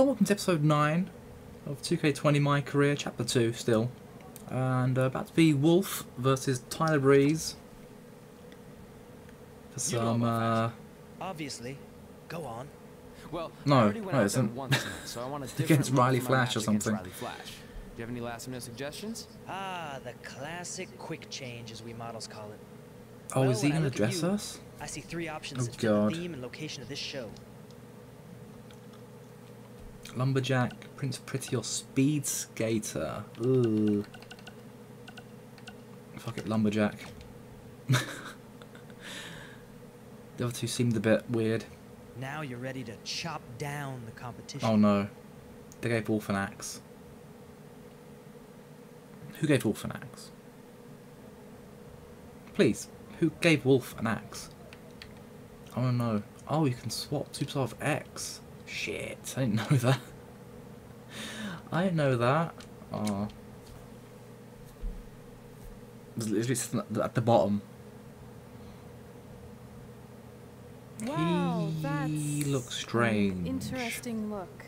Hello, welcome to episode 9 of 2K20 My Career, chapter 2 still. And about to be Wolf versus Tyler Breeze. For some, obviously, go on. Well, no, it isn't. So I want a against Riley Flash or something. Riley Flash. Do you have any last minute suggestions? Ah, the classic quick change, as we models call it. Oh, well, is he going to address us? I see three options that fit the theme and location of this show. Lumberjack, Prince Pretty, or Speed Skater. Ooh. Fuck it, Lumberjack. The other two seemed a bit weird. Now you're ready to chop down the competition. Oh no. They gave Wolf an axe. Who gave Wolf an axe? Please, who gave Wolf an axe? Oh no. Oh, you can swap two of X. Shit, I didn't know that. I didn't know that. Oh. It was literally at the bottom. Wow, he looks strange. Interesting look.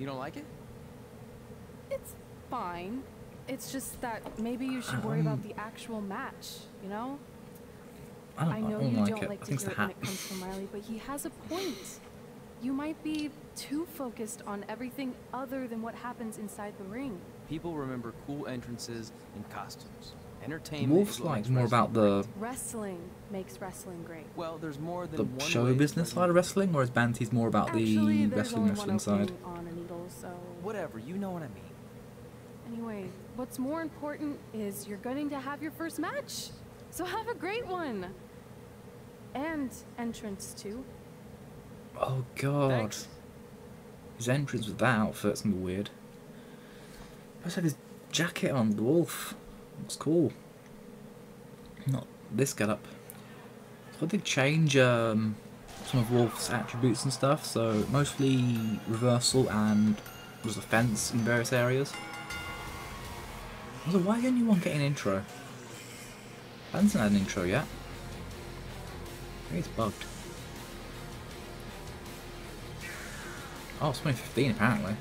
You don't like it? It's fine. It's just that maybe you should worry about the actual match, you know? I know you don't like to hear it when it comes from Riley, but he has a point. You might be too focused on everything other than what happens inside the ring. People remember cool entrances and costumes. Entertainment. Wolf's like more about the wrestling makes wrestling great. Well, there's more than the one show business side of wrestling, or is Banty's more about actually, the wrestling side? On a needle, so. Whatever, you know what I mean. Anyway, what's more important is you're going to have your first match, so have a great one. And entrance too. Oh god. Thanks. His entrance with that outfit's gonna be weird. I just had his jacket on, the Wolf. Looks cool. Not this get up. So I did change some of Wolf's attributes and stuff, so mostly reversal and was offense in various areas. Also, why didn't anyone get an intro? I haven't had an intro yet. I think it's bugged. Oh, it's 2015 apparently.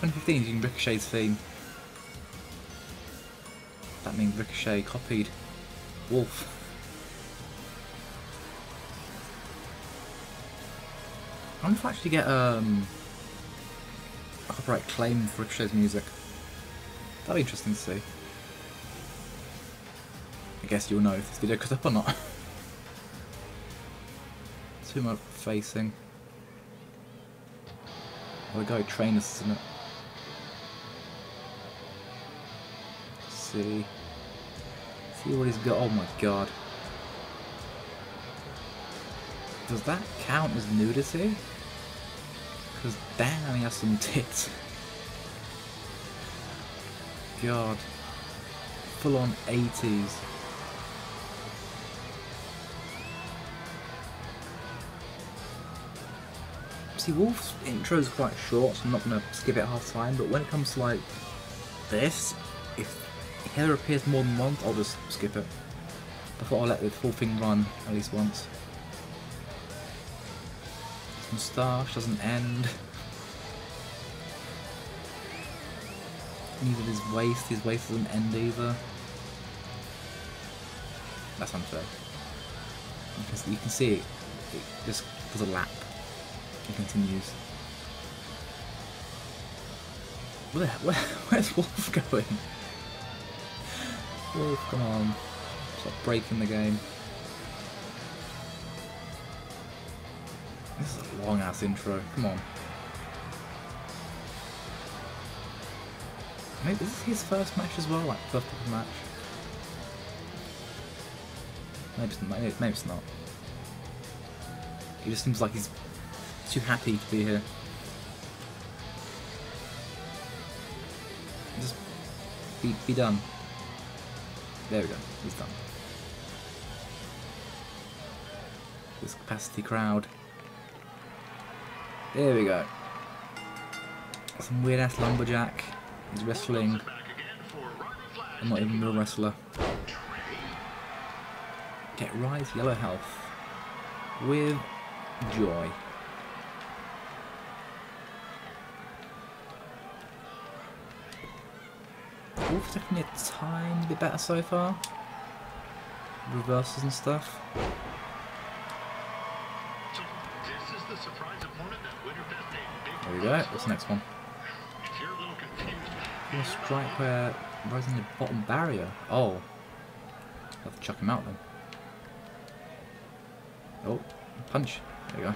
2015 is using Ricochet's theme. That means Ricochet copied Wolf. I wonder if I actually get a copyright claim for Ricochet's music. That'd be interesting to see. I guess you'll know if this video goes up or not. Too much facing. Oh, the guy trained us, isn't it? Let's see. See what he's got. Oh my god. Does that count as nudity? Because damn, he has some tits. God. Full on 80s. See, Wolf's intro is quite short, so I'm not going to skip it half time, but when it comes to like this, if hair appears more than once, I'll just skip it. I thought I'll let the whole thing run at least once. His moustache doesn't end. Neither his waist doesn't end either. That's unfair. You can see it just does a lap. It continues. Where's Wolf going? Wolf, come on. Stop breaking the game. This is a long ass intro, come on. Maybe this is his first match as well, like first proper match. Maybe it's not. He just seems like he's too happy to be here. Just be done. There we go, he's done. This capacity crowd. There we go. Some weird ass lumberjack. He's wrestling. I'm not even a real wrestler. Get Rise Yellow Health. With joy. it's looking a tiny bit better so far. Reverses and stuff. There we go, what's the next one? You're a strike where rising the bottom barrier. Oh. I'll have to chuck him out then. Oh, punch. There you go.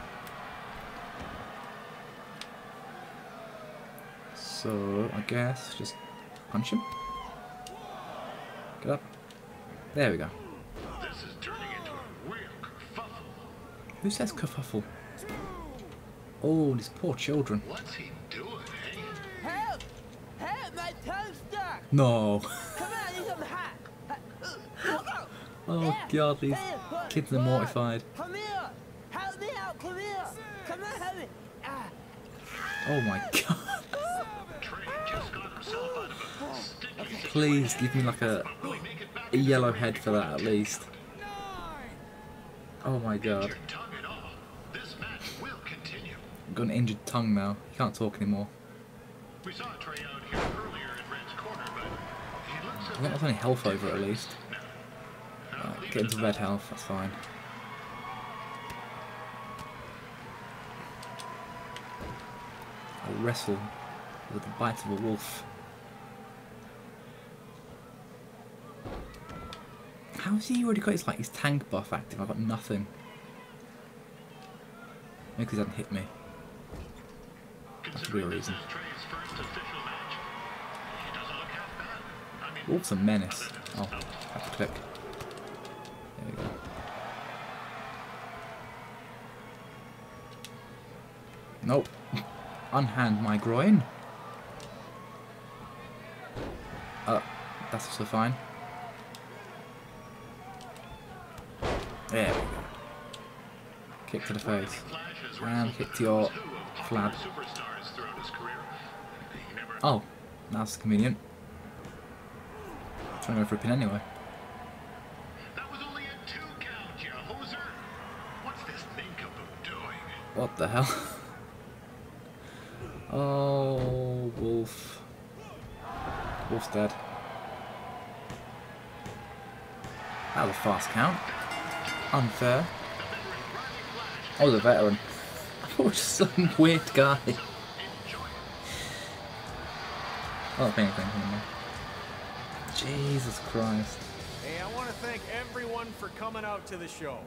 So, I guess just punch him. Get up. There we go. This is turning into a real kerfuffle. Who says kerfuffle? Oh, these poor children. What's he doing, eh? Help! Help! My tongue's stuck! No. Come on, you some hot. Oh god, these kids are mortified. Come here! Help me out! Come here! Come on, help me! Oh my god! Please give me like a yellow head for that at least. Oh my god! I've got an injured tongue now. You can't talk anymore. I think there's only health over it at least. Get into red health, that's fine. I'll wrestle with the bite of a wolf. How has he already got his, like, his tank buff active? I've got nothing. Maybe because he hasn't hit me. That's the real reason. Wolf's a menace. Oh, I have to click. There we go. Nope. Unhand my groin. That's also fine. There we go. Kick to the face. And kick to your flab. Oh, that's convenient. I'm trying to go for a pin anyway. What the hell? Oh, wolf. Wolf's dead. That was a fast count. Unfair. I was a veteran. I thought it was just some weird guy. I'm not paying attention anymore. Jesus Christ. Hey, I want to thank everyone for coming out to the show.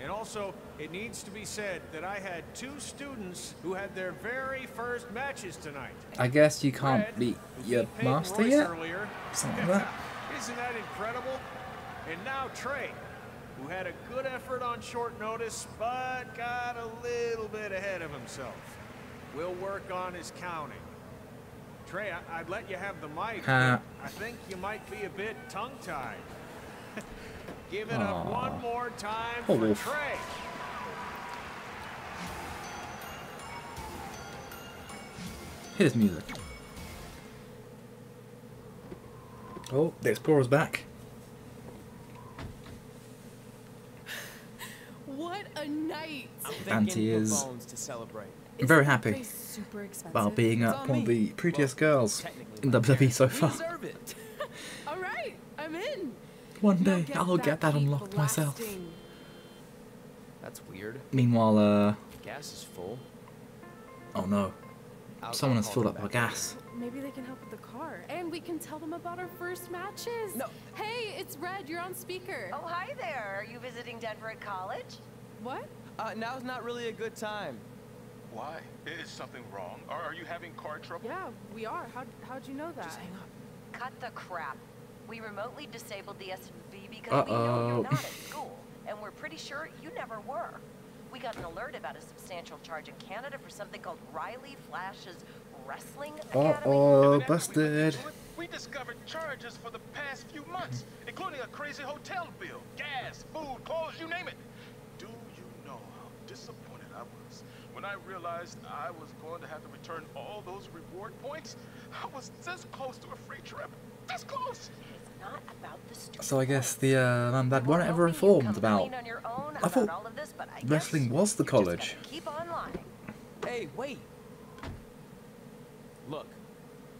And also, it needs to be said that I had two students who had their very first matches tonight. I guess you can't beat your master yet? Something like that. Isn't that incredible? And now Trey, who had a good effort on short notice, but got a little bit ahead of himself. We'll work on his counting. Trey, I'd let you have the mic, but I think you might be a bit tongue-tied. Give it up one more time for Trey. Hit his music. Oh, the Explorer's back. What a night! Banty is very happy about being one of the prettiest girls in WWE so far. All right, I'm in. One day, I'll get that unlocked myself. That's weird. Meanwhile, gas is full. Oh no. Someone has filled up our gas. Maybe they can help with the car. And we can tell them about our first matches. No. Hey, it's Red, you're on speaker. Oh, hi there. Are you visiting Denver at college? What? Now's not really a good time. Why? Is something wrong? Are you having car trouble? Yeah, we are. How'd you know that? Just hang up. Cut the crap. We remotely disabled the SUV because we know you're not at school, and we're pretty sure you never were. We got an alert about a substantial charge in Canada for something called Riley Flash's Wrestling Academy. Oh, busted. We discovered charges for the past few months, including a crazy hotel bill, gas, food, clothes, you name it. Do you know how disappointed I was when I realized I was going to have to return all those reward points? I was this close to a free trip. This close! So I guess the mum and dad weren't ever informed about. I thought wrestling was the college. Hey, wait! Look,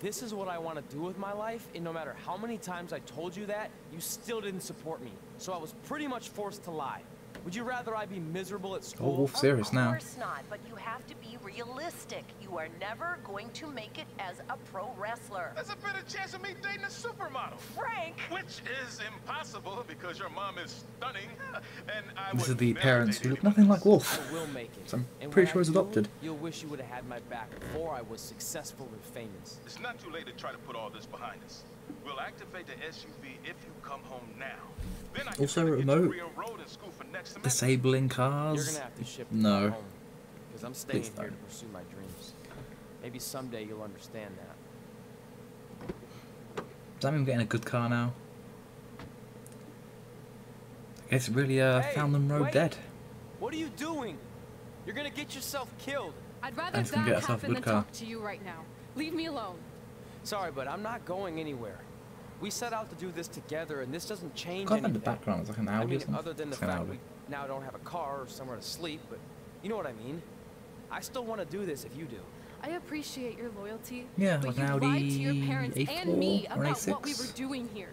this is what I want to do with my life, and no matter how many times I told you that, you still didn't support me. So I was pretty much forced to lie. Would you rather I be miserable at school? Oh, Wolf's serious now. Of course not, but you have to be realistic. You are never going to make it as a pro wrestler. There's a better chance of me dating a supermodel. Frank! Which is impossible because your mom is stunning. And I this is the parents who look nothing like Wolf. I will make it. So I'm pretty sure he's adopted. You'll wish you would have had my back before I was successful and famous. It's not too late to try to put all this behind us. We'll activate the SUV if you come home now. Then I also remote disabling cars. You're gonna have to ship no, because I'm staying here to pursue my dreams. Maybe someday you'll understand that. Does that mean I'm getting a good car now? I guess really Foundland Road wait. Dead. What are you doing? You're gonna get yourself killed. I'd rather that happen than talk to you right now. Leave me alone. Sorry, but I'm not going anywhere. We set out to do this together, and this doesn't change anything. In the background, it's like an Audi. I mean, other than the fact we now don't have a car or somewhere to sleep, but you know what I mean. I still want to do this if you do. I appreciate your loyalty. Yeah, but like an Audi. You lied to your parents and me about what we were doing here,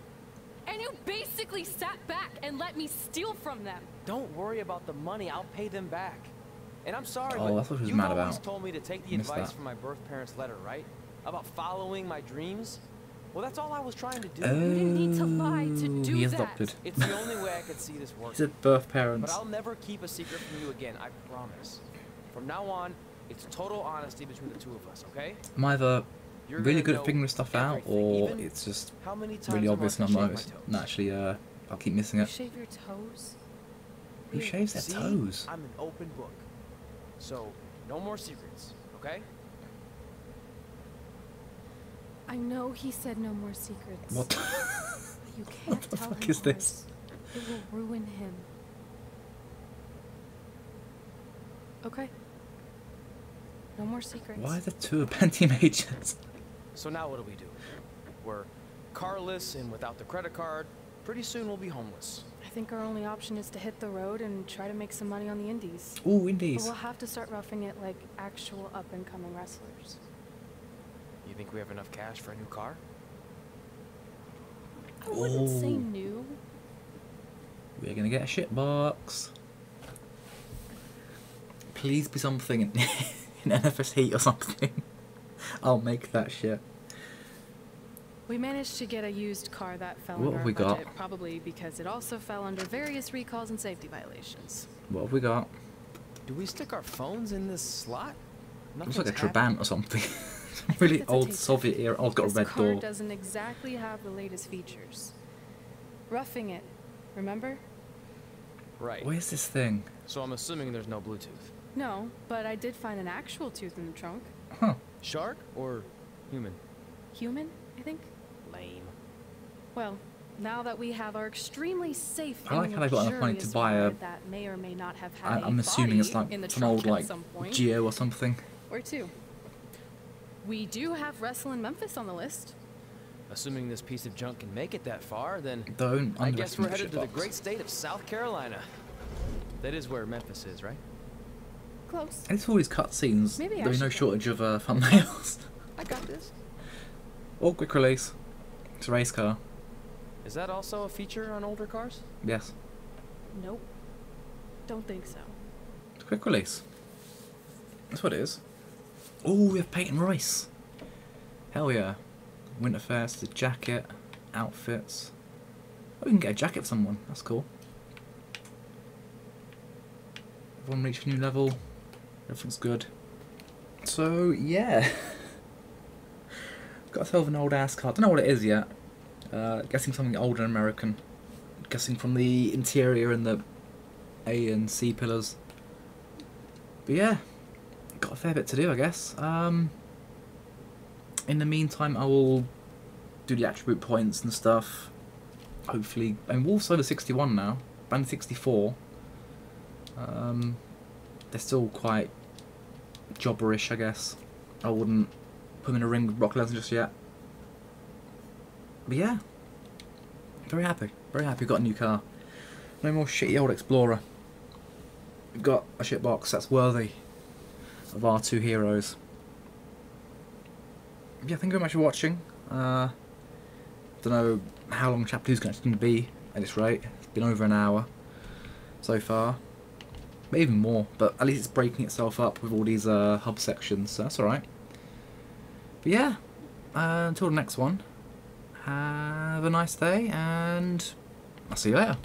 and you basically sat back and let me steal from them. Don't worry about the money; I'll pay them back. And I'm sorry, but you always told me to take the advice from my birth parents' letter, right? About following my dreams. Well, that's all I was trying to do. You didn't need to lie to do that. It's the only way I could see this work. He's at birth parents. But I'll never keep a secret from you again, I promise. From now on, it's total honesty between the two of us, okay? I'm either really good at figuring stuff out, or it's just really obvious and I'm not actually, I'll keep missing it. You shave your toes? Who shaves their toes? I'm an open book. So, no more secrets, okay? I know he said no more secrets. What? You can't what the tell fuck him is this? It will ruin him. Okay. No more secrets. Why are the two Banty Majors? So now what do we do? We're carless and without the credit card. Pretty soon we'll be homeless. I think our only option is to hit the road and try to make some money on the indies. Ooh, indies. But we'll have to start roughing it like actual up-and-coming wrestlers. You think we have enough cash for a new car? I wouldn't say new. We're gonna get a shit box. Please be something in NFS Heat or something. I'll make that shit. We managed to get a used car that fell under our budget, probably because it also fell under various recalls and safety violations. What have we got? Do we stick our phones in this slot? Looks like a Trabant or something. Really old Soviet era. Oh, it's got a red door. This car doesn't exactly have the latest features. Roughing it, remember? Right. Where's this thing? So I'm assuming there's no Bluetooth. No, but I did find an actual tooth in the trunk. Huh. Shark or human? Human, I think. Lame. Well, now that we have our extremely safe, I like how they got enough money to buy a. That may or may not have had I'm assuming it's like some old like Geo or something. Or two. We do have Wrestle in Memphis on the list. Assuming this piece of junk can make it that far, then I guess we're headed to the great state of South Carolina. That is where Memphis is, right? Close. And it's all these cutscenes. There's no shortage of thumbnails. I got this. Oh, quick release. It's a race car. Is that also a feature on older cars? Yes. Nope. Don't think so. It's a quick release. That's what it is. Oh, we have Peyton Royce. Hell yeah. Winterfest, the jacket, outfits. Oh, we can get a jacket for someone. That's cool. Everyone reached a new level. Everything's good. So, yeah. Got ourselves an old ass car. Don't know what it is yet. Guessing something older and American. Guessing from the interior and the A and C pillars. But yeah. Got a fair bit to do, I guess. In the meantime, I will do the attribute points and stuff. Hopefully, I mean, Wolf's over 61 now. Band 64. They're still quite jobberish, I guess. I wouldn't put them in a ring with Brock Lesnar just yet. But yeah, very happy. Very happy. Got a new car. No more shitty old Explorer. Got a shitbox that's worthy of our two heroes. yeah, thank you very much for watching. Don't know how long chapter 2 is going to be at this rate. It's been over an hour so far, but even more. But at least it's breaking itself up with all these hub sections, so that's alright. But yeah, until the next one, have a nice day, and I'll see you later.